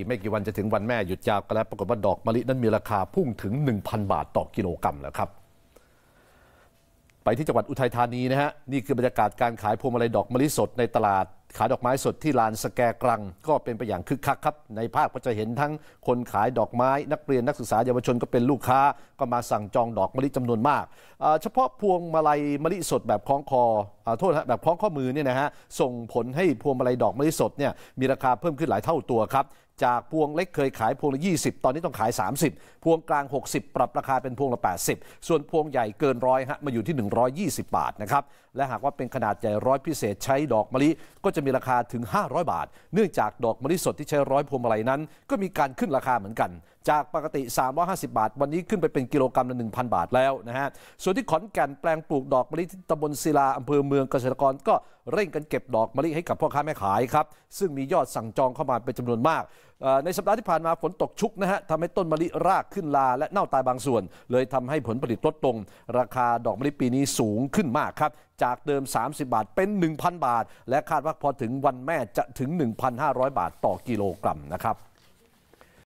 อีกไม่กี่วันจะถึงวันแม่หยุดยาวกันแล้วปรากฏว่าดอกมะลินั้นมีราคาพุ่งถึง 1,000 บาทต่อกิโลกรัมแล้วครับไปที่จังหวัดอุทัยธานีนะฮะนี่คือบรรยากาศการขายพวงมาลัยดอกมะลิสดในตลาดขายดอกไม้สดที่ลานสแกกรังก็เป็นไปอย่างคึกคักครับในภาคก็จะเห็นทั้งคนขายดอกไม้นักเรียนนักศึกษาเยาวชนก็เป็นลูกค้าก็มาสั่งจองดอกมะลิจำนวนมากเฉพาะพวงมาลัยมะลิสดแบบคล้องคอโทษฮะแบบคล้องข้อมือเนี่ยนะฮะส่งผลให้พวงมาลัยดอกมะลิสดเนี่ยมีราคาเพิ่มขึ้นหลายเท่าตัวครับจากพวงเล็กเคยขายพวงละ20ตอนนี้ต้องขาย30พวงกลาง60ปรับราคาเป็นพวงละ80ส่วนพวงใหญ่เกิน100ฮะมาอยู่ที่120บาทนะครับและหากว่าเป็นขนาดใหญ่100พิเศษใช้ดอกมะลิก็จะมีราคาถึง500บาทเนื่องจากดอกมะลิสดที่ใช้100พวงมาลัยนั้นก็มีการขึ้นราคาเหมือนกันจากปกติ350บาทวันนี้ขึ้นไปเป็นกิโลกรัมละ 1,000 บาทแล้วนะฮะส่วนที่ขอนแก่นแปลงปลูกดอกมะลิตำบลศิลาอำเภอเมืองเกษตรกรก็เร่งกันเก็บดอกมะลิให้กับพ่อค้าแม่ขายครับซึ่งมียอดสั่งจองเข้ามาเป็นจำนวนมากในสัปดาห์ที่ผ่านมาฝนตกชุกนะฮะทำให้ต้นมะลิรากขึ้นลาและเน่าตายบางส่วนเลยทำให้ผลผลิตลดลงราคาดอกมะลิปีนี้สูงขึ้นมากครับจากเดิม30บาทเป็น 1,000 บาทและคาดว่าพอถึงวันแม่จะถึง 1,500 บาทต่อกิโลกรัมนะครับ